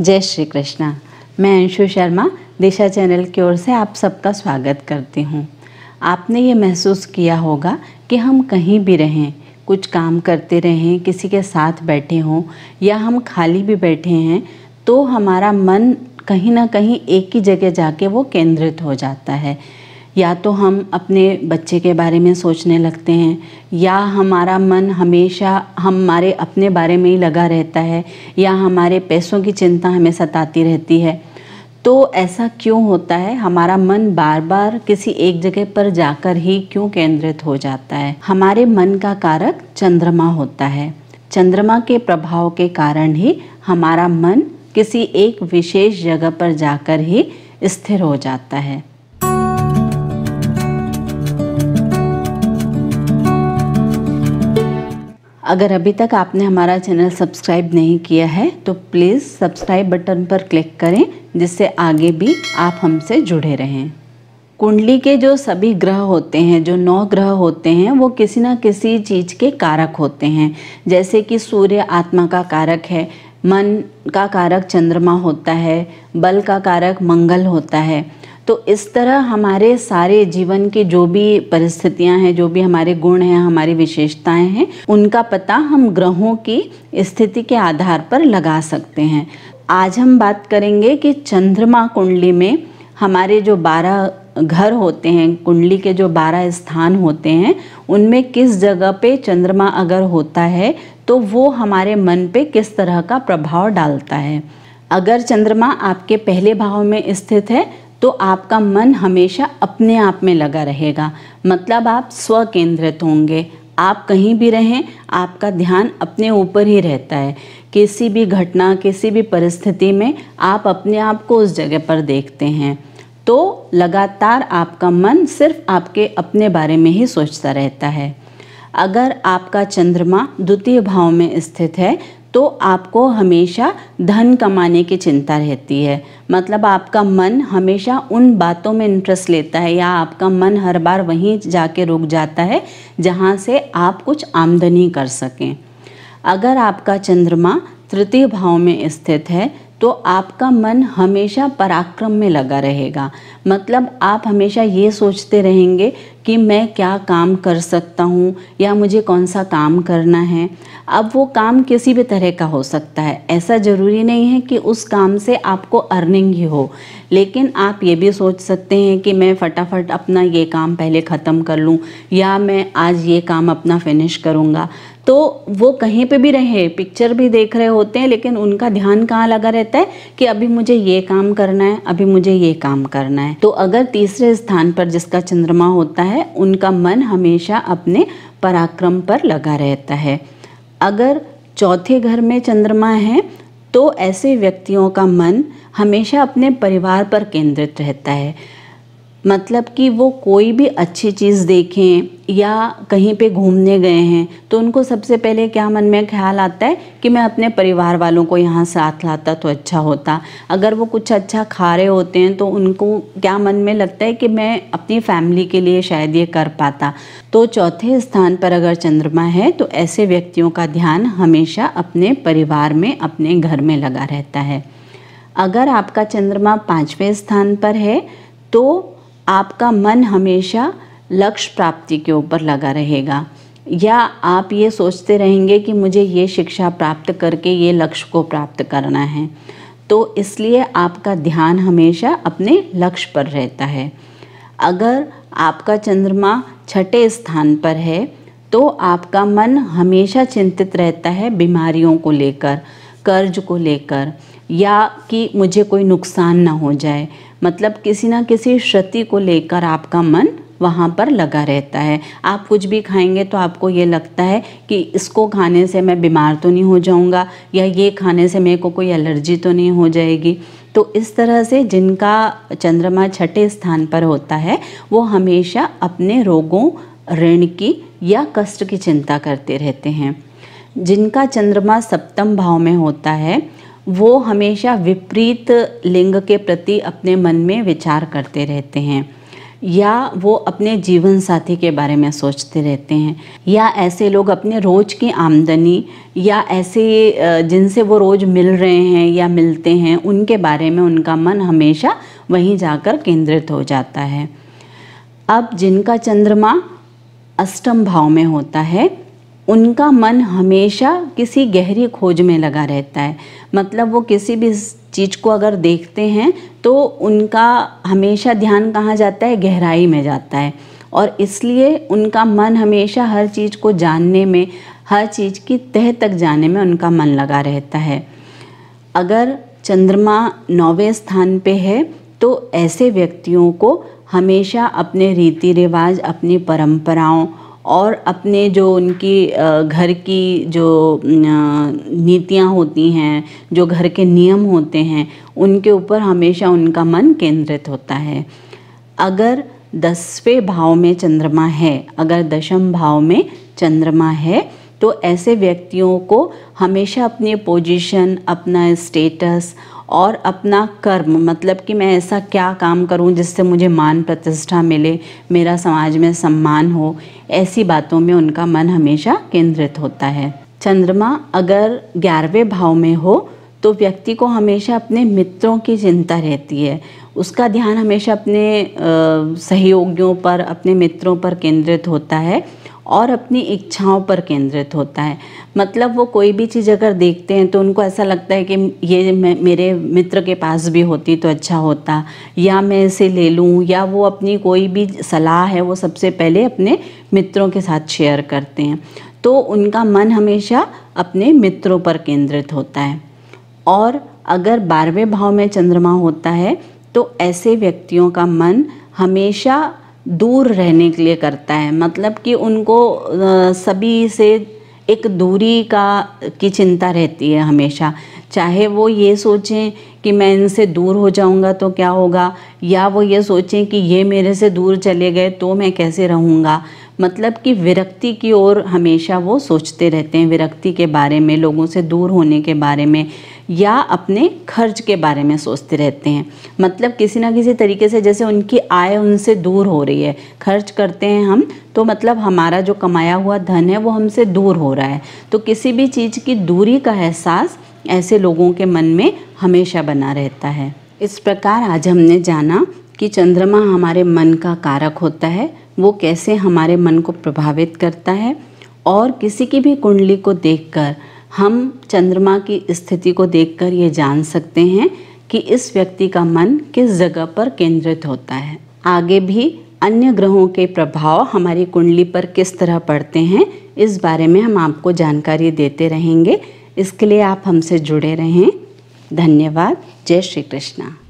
जय श्री कृष्णा। मैं अंशु शर्मा दिशा चैनल की ओर से आप सबका स्वागत करती हूँ। आपने ये महसूस किया होगा कि हम कहीं भी रहें, कुछ काम करते रहें, किसी के साथ बैठे हों या हम खाली भी बैठे हैं तो हमारा मन कहीं ना कहीं एक ही जगह जाके वो केंद्रित हो जाता है। या तो हम अपने बच्चे के बारे में सोचने लगते हैं या हमारा मन हमेशा हमारे अपने बारे में ही लगा रहता है या हमारे पैसों की चिंता हमें सताती रहती है। तो ऐसा क्यों होता है? हमारा मन बार बार किसी एक जगह पर जाकर ही क्यों केंद्रित हो जाता है? हमारे मन का कारक चंद्रमा होता है। चंद्रमा के प्रभाव के कारण ही हमारा मन किसी एक विशेष जगह पर जाकर ही स्थिर हो जाता है। अगर अभी तक आपने हमारा चैनल सब्सक्राइब नहीं किया है तो प्लीज़ सब्सक्राइब बटन पर क्लिक करें, जिससे आगे भी आप हमसे जुड़े रहें। कुंडली के जो सभी ग्रह होते हैं, जो 9 ग्रह होते हैं, वो किसी ना किसी चीज़ के कारक होते हैं। जैसे कि सूर्य आत्मा का कारक है, मन का कारक चंद्रमा होता है, बल का कारक मंगल होता है। तो इस तरह हमारे सारे जीवन के जो भी परिस्थितियां हैं, जो भी हमारे गुण हैं, हमारी विशेषताएं हैं, उनका पता हम ग्रहों की स्थिति के आधार पर लगा सकते हैं। आज हम बात करेंगे कि चंद्रमा कुंडली में हमारे जो 12 घर होते हैं, कुंडली के जो 12 स्थान होते हैं, उनमें किस जगह पे चंद्रमा अगर होता है तो वो हमारे मन पे किस तरह का प्रभाव डालता है। अगर चंद्रमा आपके पहले भाव में स्थित है तो आपका मन हमेशा अपने आप में लगा रहेगा, मतलब आप स्व केंद्रित होंगे। आप कहीं भी रहें, आपका ध्यान अपने ऊपर ही रहता है। किसी भी घटना, किसी भी परिस्थिति में आप अपने आप को उस जगह पर देखते हैं, तो लगातार आपका मन सिर्फ आपके अपने बारे में ही सोचता रहता है। अगर आपका चंद्रमा द्वितीय भाव में स्थित है तो आपको हमेशा धन कमाने की चिंता रहती है, मतलब आपका मन हमेशा उन बातों में इंटरेस्ट लेता है या आपका मन हर बार वहीं जाके रुक जाता है जहां से आप कुछ आमदनी कर सकें। अगर आपका चंद्रमा तृतीय भाव में स्थित है तो आपका मन हमेशा पराक्रम में लगा रहेगा, मतलब आप हमेशा ये सोचते रहेंगे कि मैं क्या काम कर सकता हूँ या मुझे कौन सा काम करना है। अब वो काम किसी भी तरह का हो सकता है, ऐसा ज़रूरी नहीं है कि उस काम से आपको अर्निंग ही हो, लेकिन आप ये भी सोच सकते हैं कि मैं फटाफट अपना ये काम पहले ख़त्म कर लूँ या मैं आज ये काम अपना फिनिश करूँगा। तो वो कहीं पे भी रहे, पिक्चर भी देख रहे होते हैं, लेकिन उनका ध्यान कहाँ लगा रहता है कि अभी मुझे ये काम करना है, अभी मुझे ये काम करना है। तो अगर तीसरे स्थान पर जिसका चंद्रमा होता है, उनका मन हमेशा अपने पराक्रम पर लगा रहता है। अगर चौथे घर में चंद्रमा है तो ऐसे व्यक्तियों का मन हमेशा अपने परिवार पर केंद्रित रहता है, मतलब कि वो कोई भी अच्छी चीज़ देखें या कहीं पे घूमने गए हैं तो उनको सबसे पहले क्या मन में ख्याल आता है कि मैं अपने परिवार वालों को यहाँ साथ लाता तो अच्छा होता। अगर वो कुछ अच्छा खा रहे होते हैं तो उनको क्या मन में लगता है कि मैं अपनी फैमिली के लिए शायद ये कर पाता। तो चौथे स्थान पर अगर चंद्रमा है तो ऐसे व्यक्तियों का ध्यान हमेशा अपने परिवार में, अपने घर में लगा रहता है। अगर आपका चंद्रमा पाँचवें स्थान पर है तो आपका मन हमेशा लक्ष्य प्राप्ति के ऊपर लगा रहेगा, या आप ये सोचते रहेंगे कि मुझे ये शिक्षा प्राप्त करके ये लक्ष्य को प्राप्त करना है, तो इसलिए आपका ध्यान हमेशा अपने लक्ष्य पर रहता है। अगर आपका चंद्रमा छठे स्थान पर है तो आपका मन हमेशा चिंतित रहता है बीमारियों को लेकर, कर्ज को लेकर, या कि मुझे कोई नुकसान ना हो जाए, मतलब किसी ना किसी क्षति को लेकर आपका मन वहाँ पर लगा रहता है। आप कुछ भी खाएंगे तो आपको ये लगता है कि इसको खाने से मैं बीमार तो नहीं हो जाऊँगा या ये खाने से मेरे को कोई एलर्जी तो नहीं हो जाएगी। तो इस तरह से जिनका चंद्रमा छठे स्थान पर होता है वो हमेशा अपने रोगों, ऋण की या कष्ट की चिंता करते रहते हैं। जिनका चंद्रमा सप्तम भाव में होता है वो हमेशा विपरीत लिंग के प्रति अपने मन में विचार करते रहते हैं, या वो अपने जीवन साथी के बारे में सोचते रहते हैं, या ऐसे लोग अपने रोज़ की आमदनी या ऐसे जिनसे वो रोज़ मिल रहे हैं या मिलते हैं उनके बारे में उनका मन हमेशा वहीं जाकर केंद्रित हो जाता है। अब जिनका चंद्रमा अष्टम भाव में होता है उनका मन हमेशा किसी गहरी खोज में लगा रहता है, मतलब वो किसी भी चीज़ को अगर देखते हैं तो उनका हमेशा ध्यान कहाँ जाता है, गहराई में जाता है, और इसलिए उनका मन हमेशा हर चीज़ को जानने में, हर चीज़ की तह तक जाने में उनका मन लगा रहता है। अगर चंद्रमा 9वें स्थान पे है तो ऐसे व्यक्तियों को हमेशा अपने रीति रिवाज, अपनी परंपराओं और अपने जो उनकी घर की जो नीतियाँ होती हैं, जो घर के नियम होते हैं, उनके ऊपर हमेशा उनका मन केंद्रित होता है। अगर 10वें भाव में चंद्रमा है, अगर 10वें भाव में चंद्रमा है तो ऐसे व्यक्तियों को हमेशा अपनी पोजीशन, अपना स्टेटस और अपना कर्म, मतलब कि मैं ऐसा क्या काम करूं जिससे मुझे मान प्रतिष्ठा मिले, मेरा समाज में सम्मान हो, ऐसी बातों में उनका मन हमेशा केंद्रित होता है। चंद्रमा अगर 11वें भाव में हो तो व्यक्ति को हमेशा अपने मित्रों की चिंता रहती है, उसका ध्यान हमेशा अपने सहयोगियों पर, अपने मित्रों पर केंद्रित होता है और अपनी इच्छाओं पर केंद्रित होता है। मतलब वो कोई भी चीज़ अगर देखते हैं तो उनको ऐसा लगता है कि ये मेरे मित्र के पास भी होती तो अच्छा होता, या मैं इसे ले लूँ, या वो अपनी कोई भी सलाह है वो सबसे पहले अपने मित्रों के साथ शेयर करते हैं, तो उनका मन हमेशा अपने मित्रों पर केंद्रित होता है। और अगर 12वें भाव में चंद्रमा होता है तो ऐसे व्यक्तियों का मन हमेशा दूर रहने के लिए करता है, मतलब कि उनको सभी से एक दूरी की चिंता रहती है हमेशा, चाहे वो ये सोचें कि मैं इनसे दूर हो जाऊंगा तो क्या होगा, या वो ये सोचें कि ये मेरे से दूर चले गए तो मैं कैसे रहूंगा, मतलब कि विरक्ति की ओर हमेशा वो सोचते रहते हैं, विरक्ति के बारे में, लोगों से दूर होने के बारे में, या अपने खर्च के बारे में सोचते रहते हैं। मतलब किसी ना किसी तरीके से जैसे उनकी आय उनसे दूर हो रही है, खर्च करते हैं हम तो मतलब हमारा जो कमाया हुआ धन है वो हमसे दूर हो रहा है, तो किसी भी चीज़ की दूरी का एहसास ऐसे लोगों के मन में हमेशा बना रहता है। इस प्रकार आज हमने जाना कि चंद्रमा हमारे मन का कारक होता है, वो कैसे हमारे मन को प्रभावित करता है, और किसी की भी कुंडली को देखकर हम चंद्रमा की स्थिति को देखकर ये जान सकते हैं कि इस व्यक्ति का मन किस जगह पर केंद्रित होता है। आगे भी अन्य ग्रहों के प्रभाव हमारी कुंडली पर किस तरह पड़ते हैं इस बारे में हम आपको जानकारी देते रहेंगे। इसके लिए आप हमसे जुड़े रहें। धन्यवाद। जय श्री कृष्णा।